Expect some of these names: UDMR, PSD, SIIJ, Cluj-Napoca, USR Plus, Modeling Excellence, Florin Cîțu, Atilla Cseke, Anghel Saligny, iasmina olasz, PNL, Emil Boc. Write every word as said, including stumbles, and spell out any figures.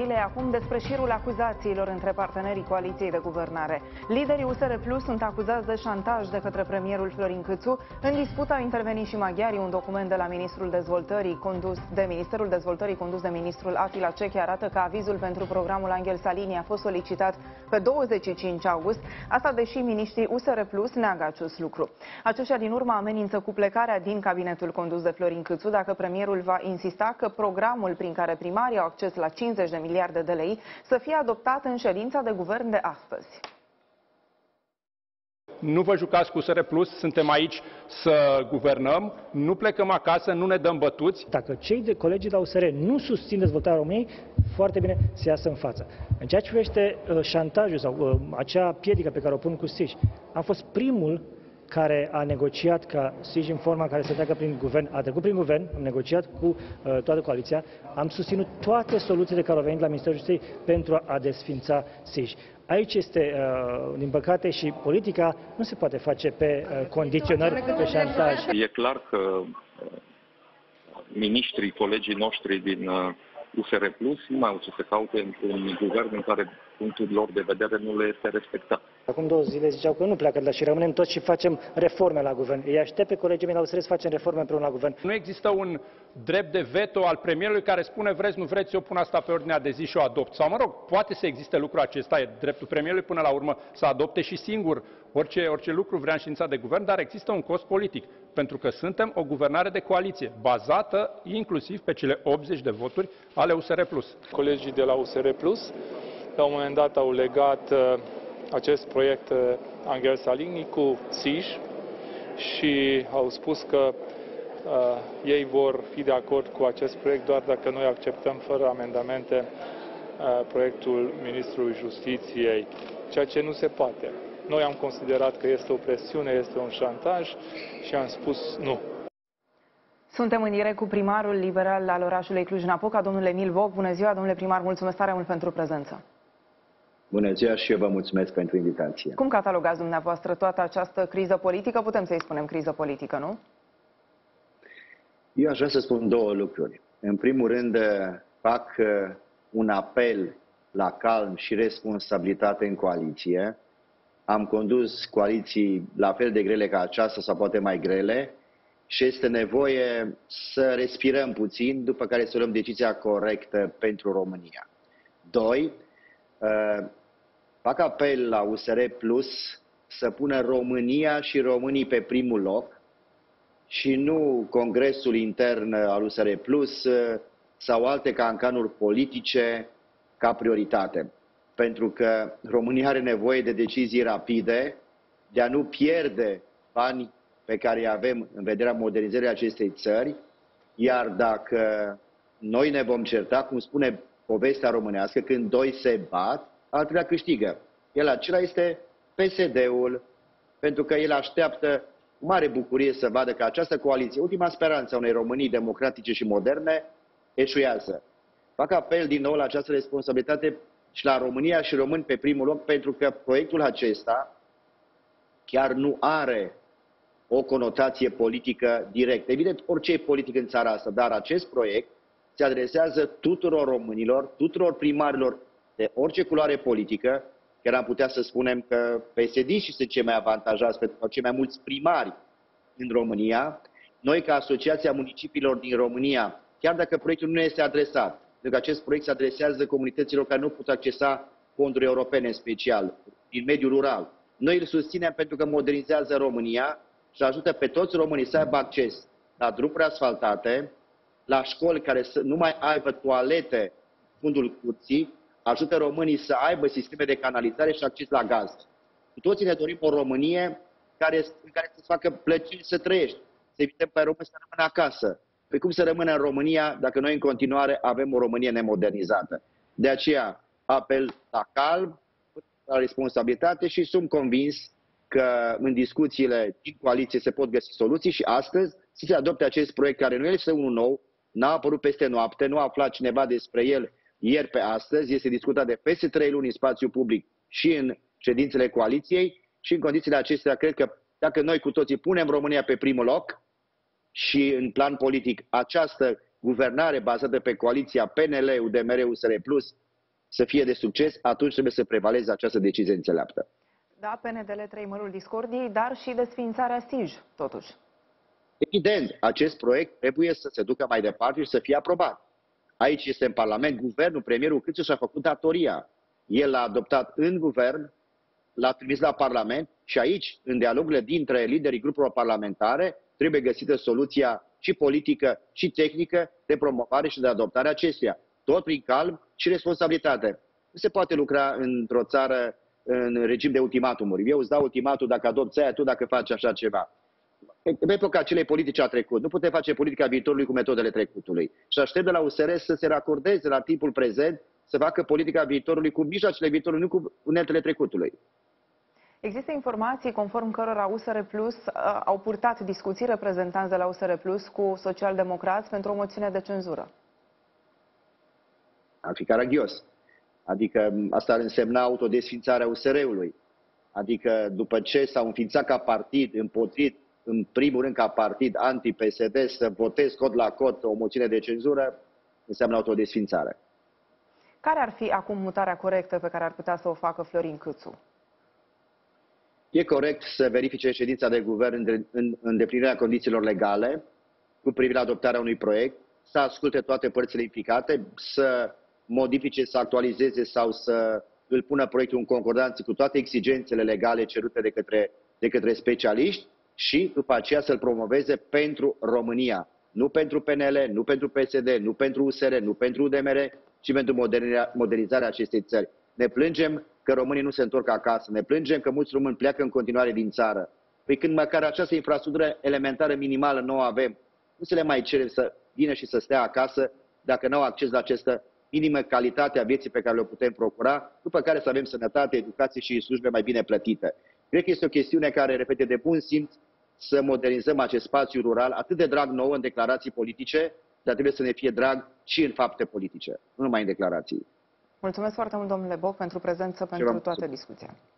zile acum despre șirul acuzațiilor între partenerii coaliției de guvernare. Liderii U S R Plus sunt acuzați de șantaj de către premierul Florin Cîțu. În dispută a intervenit și maghiarii. Un document de la Ministrul Dezvoltării condus de Ministerul Dezvoltării condus de ministrul Atilla Cseke arată că avizul pentru programul Anghel Saligny a fost solicitat pe douăzeci și cinci august, asta deși miniștrii U S R Plus neagă acest lucru. Aceștia din urmă amenință cu plecarea din cabinetul condus de Florin Cîțu dacă premierul va insista că programul prin care primarii au acces la cincizeci de miliarde de lei să fie adoptat în ședința de guvern de astăzi. Nu vă jucați cu U S R Plus, suntem aici să guvernăm, nu plecăm acasă, nu ne dăm bătuți. Dacă cei de colegii de la U S R nu susțin dezvoltarea României, foarte bine se iasă în față. În ceea ce privește uh, șantajul sau uh, acea piedică pe care o pun cu S I I J, am fost primul care a negociat ca S I I J în forma care se treacă prin guvern, a trecut prin guvern, am negociat cu uh, toată coaliția, am susținut toate soluțiile care au venit la Ministerul Justiției pentru a desfința S I I J. Aici este, din păcate, și politica nu se poate face pe condiționări, pe șantaj. E clar că miniștrii, colegii noștri din U S R Plus nu mai au ce să caute un guvern în care punctul lor de vedere nu le este respectat. Acum două zile ziceau că nu pleacă de la și rămânem toți și facem reforme la guvern. Îi aștept pe colegii mei la U S R să facem reforme împreună la guvern. Nu există un drept de veto al premierului care spune vreți, nu vreți, eu pun asta pe ordinea de zi și o adopt. Sau mă rog, poate să existe lucrul acesta, e dreptul premierului până la urmă să adopte și singur orice, orice lucru vrea înștiințat de guvern, dar există un cost politic. Pentru că suntem o guvernare de coaliție, bazată inclusiv pe cele optzeci de voturi ale U S R Plus. Colegii de la U S R Plus la un moment dat au legat acest proiect Anghel Saligny cu S I I J și au spus că uh, ei vor fi de acord cu acest proiect doar dacă noi acceptăm fără amendamente uh, proiectul Ministrului Justiției, ceea ce nu se poate. Noi am considerat că este o presiune, este un șantaj și am spus nu. Suntem în direct cu primarul liberal al orașului Cluj-Napoca, domnul Emil Boc. Bună ziua, domnule primar, mulțumesc tare mult pentru prezență. Bună ziua și eu vă mulțumesc pentru invitație. Cum catalogați dumneavoastră toată această criză politică? Putem să-i spunem criză politică, nu? Eu aș vrea să spun două lucruri. În primul rând, fac un apel la calm și responsabilitate în coaliție. Am condus coaliții la fel de grele ca aceasta sau poate mai grele și este nevoie să respirăm puțin, după care să luăm decizia corectă pentru România. Doi, Uh, fac apel la U S R Plus să pună România și românii pe primul loc și nu congresul intern al U S R Plus uh, sau alte cancanuri politice ca prioritate. Pentru că România are nevoie de decizii rapide, de a nu pierde bani pe care îi avem în vederea modernizării acestei țări, iar dacă noi ne vom certa, cum spune povestea românească, când doi se bat, al treilea câștigă. El acela este P S D-ul, pentru că el așteaptă cu mare bucurie să vadă că această coaliție, ultima speranță a unei Românii democratice și moderne, eșuează. Fac apel din nou la această responsabilitate și la România și români pe primul loc, pentru că proiectul acesta chiar nu are o conotație politică directă. Evident, orice e politic în țara asta, dar acest proiect se adresează tuturor românilor, tuturor primarilor de orice culoare politică, chiar am putea să spunem că P S D-și sunt cei mai avantajați, pentru că cei mai mulți primari în România. Noi, ca Asociația Municipiilor din România, chiar dacă proiectul nu este adresat, pentru că acest proiect se adresează comunităților care nu pot accesa fonduri europene în special, din mediul rural, noi îl susținem pentru că modernizează România și ajută pe toți românii să aibă acces la drumuri asfaltate, la școli care să nu mai aibă toalete în fundul curții, ajută românii să aibă sisteme de canalizare și acces la gaz. Cu toții ne dorim o Românie care, în care să-ți facă plăcere să trăiești, să evităm pe români să rămână acasă. Pe cum să rămână în România dacă noi în continuare avem o Românie nemodernizată? De aceea apel la calm, la responsabilitate și sunt convins că în discuțiile din coaliție se pot găsi soluții și astăzi să se adopte acest proiect care nu este unul nou, n-a apărut peste noapte, nu a aflat cineva despre el ieri pe astăzi, este discutat de peste trei luni în spațiu public și în ședințele coaliției și în condițiile acestea cred că dacă noi cu toții punem România pe primul loc și în plan politic această guvernare bazată pe coaliția P N L, U D M R, U S R Plus să fie de succes, atunci trebuie să prevaleze această decizie înțeleaptă. Da, P N D L trei, mărul discordiei, dar și desființarea S I I J, totuși. Evident, acest proiect trebuie să se ducă mai departe și să fie aprobat. Aici este în Parlament, guvernul, premierul Cîțu și-a făcut datoria. El l-a adoptat în guvern, l-a trimis la Parlament și aici, în dialogurile dintre liderii grupurilor parlamentare, trebuie găsită soluția și politică și tehnică de promovare și de adoptare acesteia. Tot prin calm și responsabilitate. Nu se poate lucra într-o țară în regim de ultimatumuri. Eu îți dau ultimatul dacă adopți aia, tu dacă faci așa ceva. În epoca acelei politici a trecut. Nu putem face politica viitorului cu metodele trecutului. Și aștept de la U S R să se racordeze la timpul prezent, să facă politica viitorului cu mijloacele viitorului, nu cu uneltele trecutului. Există informații conform cărora U S R Plus uh, au purtat discuții reprezentanți de la U S R Plus cu socialdemocrați pentru o moțiune de cenzură. Ar fi caragios. Adică asta ar însemna autodesfințarea U S R-ului. Adică după ce s-au înființat ca partid, împotrivit, în primul rând ca partid anti-P S D, să votez cot la cot o moțiune de cenzură, înseamnă autodesfințare. Care ar fi acum mutarea corectă pe care ar putea să o facă Florin Cîțu? E corect să verifice ședința de guvern în îndeplinirea condițiilor legale cu privire la adoptarea unui proiect, să asculte toate părțile implicate, să modifice, să actualizeze sau să îl pună proiectul în concordanță cu toate exigențele legale cerute de către, de către specialiști și după aceea să-l promoveze pentru România. Nu pentru P N L, nu pentru P S D, nu pentru U S R, nu pentru U D M R, ci pentru modernizarea acestei țări. Ne plângem că românii nu se întorc acasă, ne plângem că mulți români pleacă în continuare din țară. Păi când măcar această infrastructură elementară minimală nu o avem, nu se le mai cerem să vină și să stea acasă dacă nu au acces la această minimă calitate a vieții pe care le putem procura, după care să avem sănătate, educație și slujbe mai bine plătite. Cred că este o chestiune care, repete, de bun simț să modernizăm acest spațiu rural, atât de drag nouă în declarații politice, dar trebuie să ne fie drag și în fapte politice, nu numai în declarații. Mulțumesc foarte mult, domnule Boc, pentru prezență, pentru toată discuția.